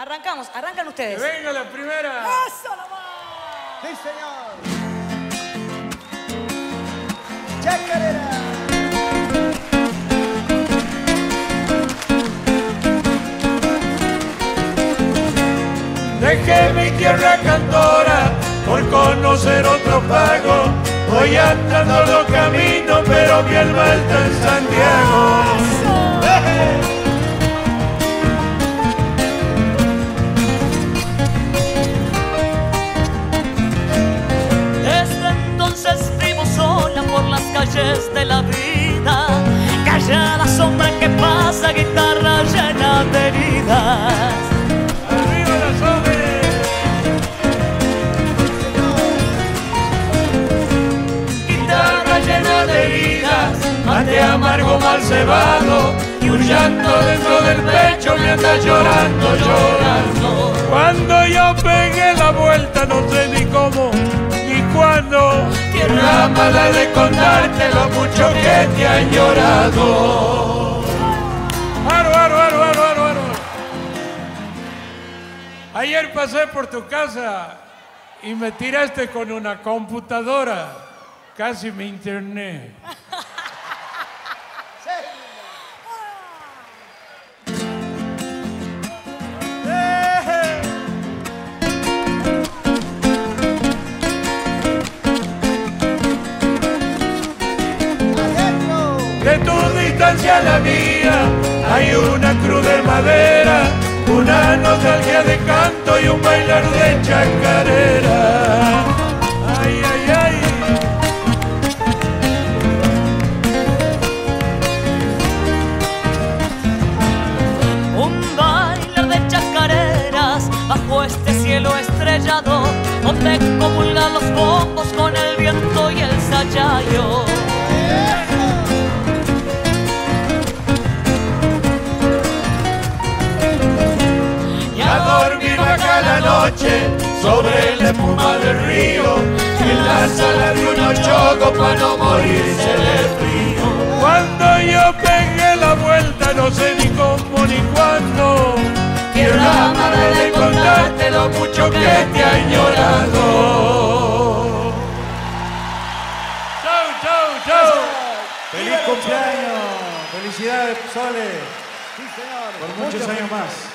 Arrancamos, arrancan ustedes. ¡Que venga la primera! ¡Eso nomás! ¡Sí, señor! ¡Chacarera! Dejé mi tierra cantora por conocer otro pago. Voy andando los caminos, pero mi alma está en Santiago. ¡Hey! Calles de la vida, callada sombra que pasa, guitarra llena de heridas. ¡Arriba las hombres! Guitarra llena de heridas, mate amargo mal cebado, y un llanto dentro del pecho me anda llorando, llorando. Cuando yo pegué la vuelta no sé ni cómo ni cuándo. Tierra mala de contarte lo mucho que te han llorado. Aro, aro, aro, aro, aro, aro. Ayer pasé por tu casa y me tiraste con una computadora. Casi me interné. A la mía hay una cruz de madera, una nostalgia de canto y un bailar de chacarera. Ay, ay, ay. Un bailar de chacareras bajo este cielo estrellado, donde comulgan los bombos con el viento y el sayayo. La noche sobre la espuma del río, en la sala de unos chocos para no morirse de frío. Cuando yo pegué la vuelta no sé ni cómo ni cuándo. Tierra amada de contarte lo mucho que te han llorado. Chau, chau, chau. Feliz cumpleaños. Felicidades, Sole. Sí, señor. Por muchos años más.